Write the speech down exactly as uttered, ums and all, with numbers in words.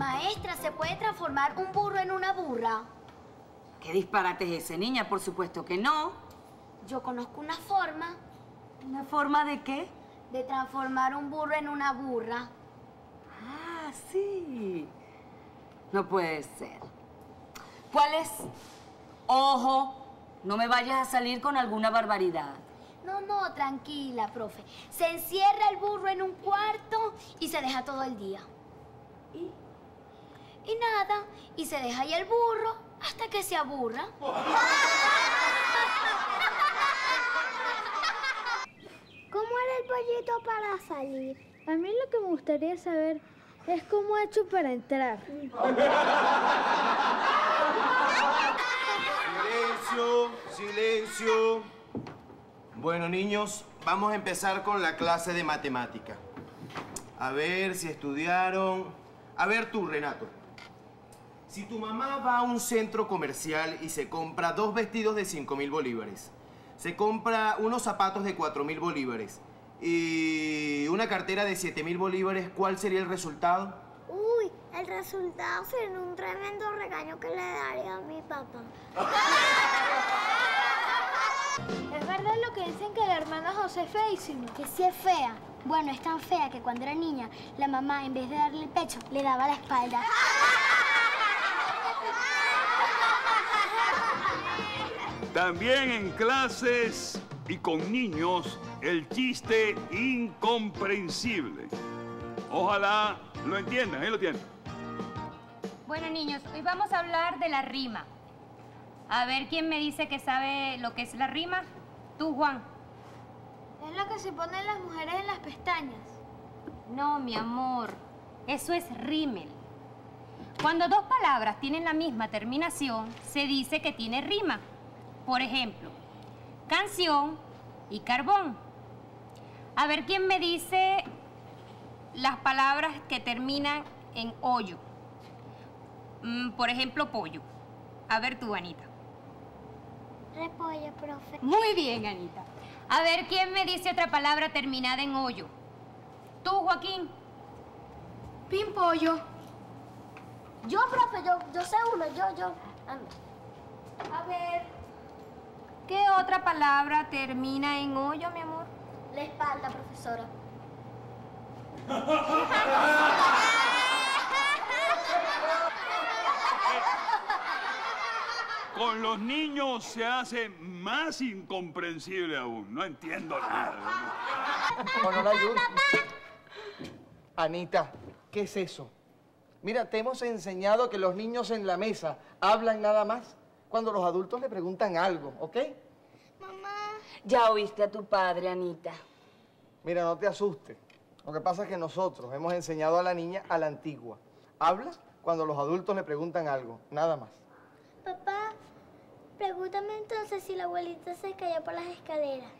Maestra, ¿se puede transformar un burro en una burra? ¿Qué disparate es ese, niña? Por supuesto que no. Yo conozco una forma. ¿Una forma de qué? De transformar un burro en una burra. Ah, sí. No puede ser. ¿Cuál es? Ojo, no me vayas a salir con alguna barbaridad. No, no, tranquila, profe. Se encierra el burro en un cuarto y se deja todo el día. ¿Y? Y nada, y se deja ahí el burro hasta que se aburra. ¿Cómo era el pollito para salir? A mí lo que me gustaría saber es cómo ha hecho para entrar. Silencio, silencio. Bueno, niños, vamos a empezar con la clase de matemática. A ver si estudiaron. A ver tú, Renato. Si tu mamá va a un centro comercial y se compra dos vestidos de cinco mil bolívares, se compra unos zapatos de cuatro mil bolívares y una cartera de siete mil bolívares, ¿cuál sería el resultado? Uy, el resultado sería un tremendo regaño que le daría a mi papá. Es verdad lo que dicen que la hermana José es feísima. Que sí es fea. Bueno, es tan fea que cuando era niña, la mamá, en vez de darle el pecho, le daba la espalda. También en clases y con niños, el chiste incomprensible. Ojalá lo entiendan, ahí lo tienen. Bueno, niños, hoy vamos a hablar de la rima. A ver, ¿quién me dice que sabe lo que es la rima? Tú, Juan. Es lo que se ponen las mujeres en las pestañas. No, mi amor. Eso es rímel. Cuando dos palabras tienen la misma terminación, se dice que tiene rima. Por ejemplo, canción y carbón. A ver, ¿quién me dice las palabras que terminan en hoyo? Mm, por ejemplo, pollo. A ver tú, Anita. Repollo, profe. Muy bien, Anita. A ver, ¿quién me dice otra palabra terminada en hoyo? Tú, Joaquín. Pimpollo. Yo, profe, yo, yo sé uno, yo, yo. Ando. A ver, ¿qué otra palabra termina en hoyo, mi amor? La espalda, profesora. Con los niños se hace más incomprensible aún. No entiendo nada. Bueno, no ayuda. Anita, ¿qué es eso? Mira, te hemos enseñado que los niños en la mesa hablan nada más cuando los adultos le preguntan algo, ¿ok? Mamá. Ya oíste a tu padre, Anita. Mira, no te asustes. Lo que pasa es que nosotros hemos enseñado a la niña a la antigua. Habla cuando los adultos le preguntan algo, nada más. Papá, pregúntame entonces si la abuelita se cayó por las escaleras.